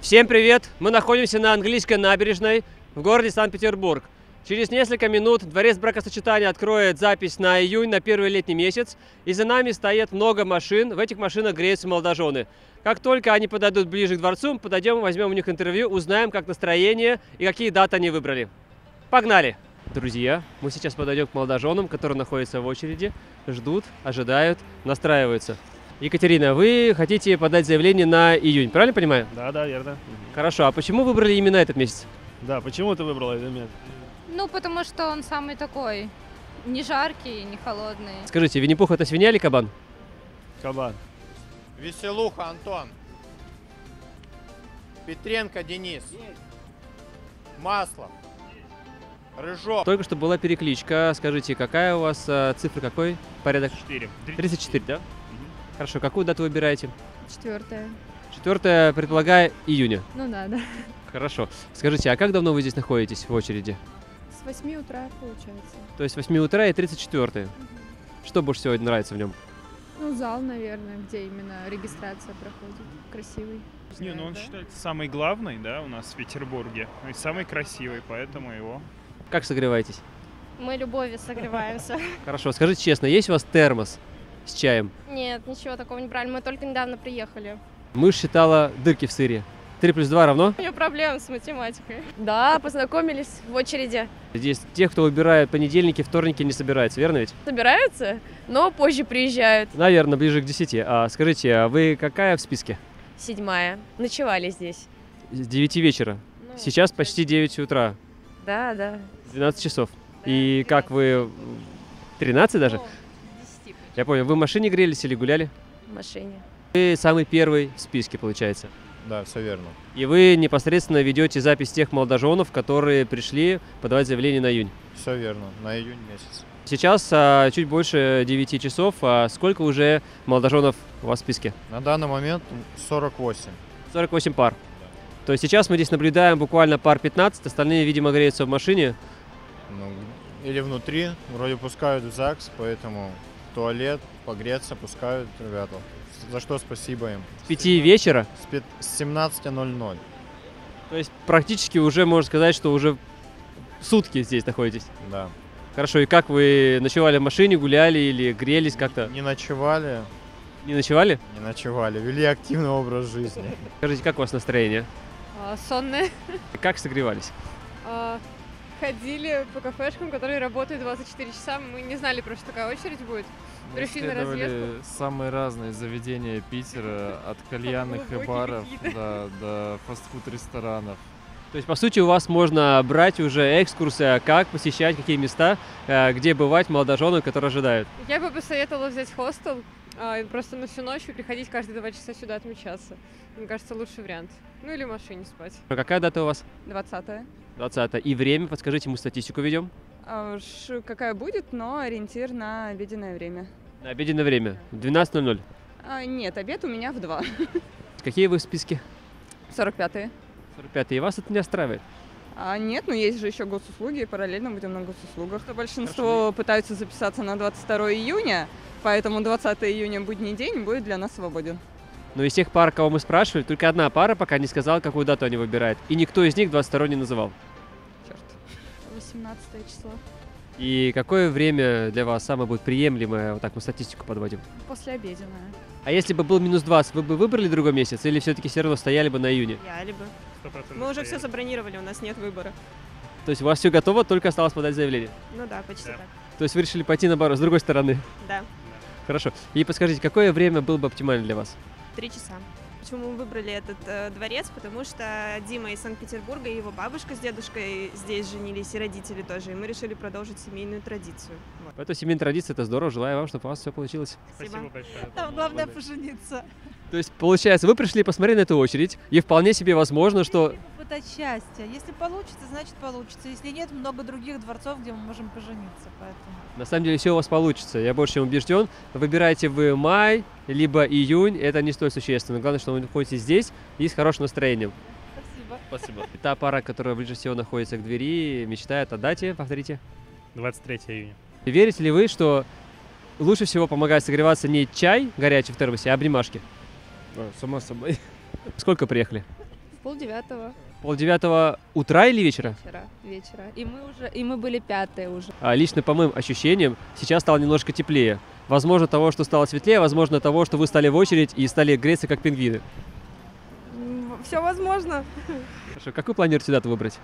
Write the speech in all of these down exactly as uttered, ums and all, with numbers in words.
Всем привет! Мы находимся на Английской набережной в городе Санкт-Петербург. Через несколько минут Дворец Бракосочетания откроет запись на июнь, на первый летний месяц. И за нами стоит много машин. В этих машинах греются молодожены. Как только они подойдут ближе к дворцу, подойдем, возьмем у них интервью, узнаем, как настроение и какие даты они выбрали. Погнали! Друзья, мы сейчас подойдем к молодоженам, которые находятся в очереди, ждут, ожидают, настраиваются. Екатерина, вы хотите подать заявление на июнь, правильно понимаю? Да, да, верно. Хорошо, а почему выбрали именно этот месяц? Да, почему ты выбрала этот месяц? Ну, потому что он самый такой, не жаркий, не холодный. Скажите, Винни-Пух это свинья или кабан? Кабан. Веселуха, Антон. Петренко, Денис. Масло. Рыжок. Только что была перекличка. Скажите, какая у вас цифра, какой порядок? тридцать четыре. тридцать четыре, да? Хорошо, какую дату выбираете? Четвертая. Четвертая, предполагаю, июня. Ну да, да. Хорошо. Скажите, а как давно вы здесь находитесь в очереди? С восьми утра, получается. То есть с восьми утра и тридцать четвёртое. Угу. Что больше сегодня нравится в нем? Ну, зал, наверное, где именно регистрация проходит. Красивый. Не, ну он да? считается самый главный, да, у нас в Петербурге. И самый красивый, поэтому его. Как согреваетесь? Мы любовью согреваемся. Хорошо, скажите честно, есть у вас термос? С чаем? Нет, ничего такого не брали, мы только недавно приехали. Мышь считала дырки в сыре. три плюс два равно? У меня проблемы с математикой. Да, познакомились в очереди. Здесь тех, кто выбирает понедельники, вторники, не собираются, верно ведь? Собираются, но позже приезжают. Наверное, ближе к десяти. А скажите, а вы какая в списке? Седьмая. Ночевали здесь. С девяти вечера. Ну, сейчас почти девять утра. Да, да. двенадцать часов. Да, и тринадцать. Как вы... тринадцать даже? О. Я понял, вы в машине грелись или гуляли? В машине. Вы самый первый в списке, получается? Да, все верно. И вы непосредственно ведете запись тех молодоженов, которые пришли подавать заявление на июнь? Все верно, на июнь месяц. Сейчас а, чуть больше девяти часов. А сколько уже молодоженов у вас в списке? На данный момент сорок восемь. сорок восемь пар. Да. То есть сейчас мы здесь наблюдаем буквально пар пятнадцать, остальные, видимо, греются в машине? Ну, или внутри, вроде пускают в ЗАГС, поэтому... туалет, погреться пускают ребята. За что спасибо им. С пяти вечера? С семнадцати ноль-ноль. То есть практически уже можно сказать, что уже сутки здесь находитесь? Да. Хорошо, и как вы ночевали в машине, гуляли или грелись как-то? Не ночевали. Не ночевали? Не ночевали, вели активный образ жизни. Скажите, как у вас настроение? Сонное. Как согревались? Ходили по кафешкам, которые работают двадцать четыре часа. Мы не знали, просто такая очередь будет. Мы исследовали самые разные заведения Питера, от кальянных и баров да, до фастфуд-ресторанов. То есть, по сути, у вас можно брать уже экскурсы, как посещать, какие места, где бывать молодожены, которые ожидают. Я бы посоветовала взять хостел, просто на всю ночь и приходить каждые два часа сюда отмечаться. Мне кажется, лучший вариант. Ну или в машине спать. А какая дата у вас? двадцатое. двадцатое. И время, подскажите, мы статистику ведем? А уж какая будет, но ориентир на обеденное время. На обеденное время? двенадцать ноль-ноль? А, нет, обед у меня в два. Какие вы в списке? сорок пятые. сорок пятые. И вас это не устраивает? А, нет, но есть же еще госуслуги, и параллельно будем на госуслугах. Большинство Хорошо. Пытаются записаться на двадцать второе июня, поэтому двадцатое июня будний день будет для нас свободен. Но из тех пар, кого мы спрашивали, только одна пара пока не сказала, какую дату они выбирают. И никто из них двадцать второе не называл. Черт. восемнадцатое число. И какое время для вас самое будет приемлемое? Вот так мы статистику подводим. Послеобеденное. А если бы был минус двадцать, вы бы выбрали другой месяц? Или все-таки все равно стояли бы на июне? Стояли бы. Мы уже все забронировали, у нас нет выбора. То есть у вас все готово, только осталось подать заявление? Ну да, почти да. так. То есть вы решили пойти наоборот, с другой стороны? Да. Хорошо. И подскажите, какое время было бы оптимально для вас? Три часа. Почему мы выбрали этот э, дворец? Потому что Дима из Санкт-Петербурга и его бабушка с дедушкой здесь женились, и родители тоже. И мы решили продолжить семейную традицию. Вот. Поэтому семейная традиция – это здорово. Желаю вам, чтобы у вас все получилось. Спасибо, Спасибо большое. Там главное Благодарю. Пожениться. То есть, получается, вы пришли посмотреть на эту очередь, и вполне себе возможно, что… Попытать счастья. Если получится, значит получится. Если нет, много других дворцов, где мы можем пожениться. Поэтому... На самом деле, все у вас получится. Я больше чем убежден. Выбирайте вы май, либо июнь. Это не столь существенно. Главное, что вы находитесь здесь и с хорошим настроением. Спасибо. Спасибо. И та пара, которая ближе всего находится к двери, мечтает о дате. Повторите. двадцать третье июня. Верите ли вы, что лучше всего помогает согреваться не чай горячий в термосе, а обнимашки? Само собой. Сколько приехали? полдевятого. Полдевятого утра или вечера? Вечера, вечера. И мы уже, и мы были пятые уже. А лично по моим ощущениям сейчас стало немножко теплее. Возможно того, что стало светлее, возможно того, что вы стали в очередь и стали греться как пингвины. Все возможно. Хорошо. Какую планируете дату выбрать?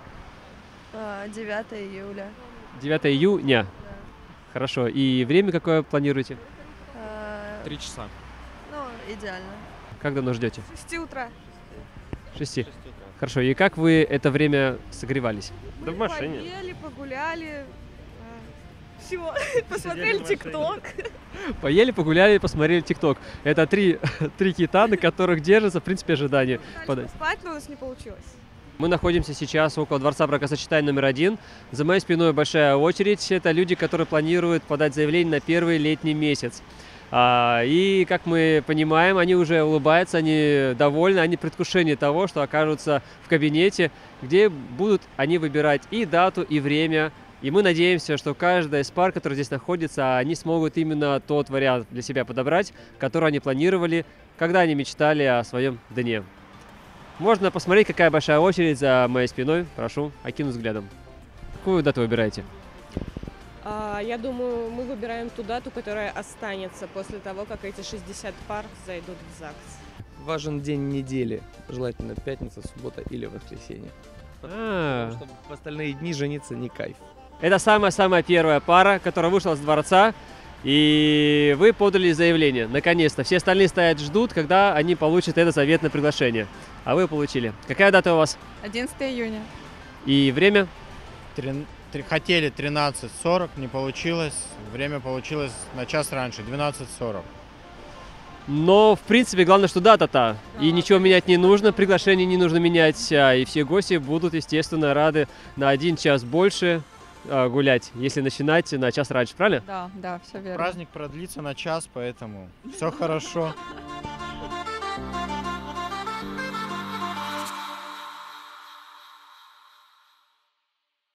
девятое июля. девятое июня? Да. Хорошо. И время какое планируете? Три часа. Ну, идеально. Как давно ждете? шесть утра. шесть. Хорошо. И как вы это время согревались? Да в машине. Поели, погуляли. Все. Посмотрели ТикТок. Поели, погуляли, посмотрели ТикТок. Это три, три кита, на которых держится, в принципе, ожидание. Спать, но у нас не получилось. Мы находимся сейчас около Дворца Бракосочетания номер один. За моей спиной большая очередь. Это люди, которые планируют подать заявление на первый летний месяц. А, и, как мы понимаем, они уже улыбаются, они довольны, они в предвкушении того, что окажутся в кабинете, где будут они выбирать и дату, и время. И мы надеемся, что каждая из пар, которые здесь находится, они смогут именно тот вариант для себя подобрать, который они планировали, когда они мечтали о своем дне. Можно посмотреть, какая большая очередь за моей спиной. Прошу, окину взглядом. Какую дату выбираете? А, я думаю, мы выбираем ту дату, которая останется после того, как эти шестьдесят пар зайдут в ЗАГС. Важен день недели. Желательно пятница, суббота или воскресенье. А-а-а. Потому что в остальные дни жениться не кайф. Это самая-самая первая пара, которая вышла с дворца. И вы подали заявление, наконец-то. Все остальные стоят, ждут, когда они получат это заветное приглашение. А вы получили. Какая дата у вас? одиннадцатое июня. И время? Три... Три... Хотели тринадцать сорок, не получилось. Время получилось на час раньше, двенадцать сорок. Но, в принципе, главное, что дата-то. Да, и ничего менять не нужно, приглашение не нужно менять. И все гости будут, естественно, рады на один час больше гулять, если начинать на час раньше, правильно? Да, да, все верно. Праздник продлится на час, поэтому все хорошо.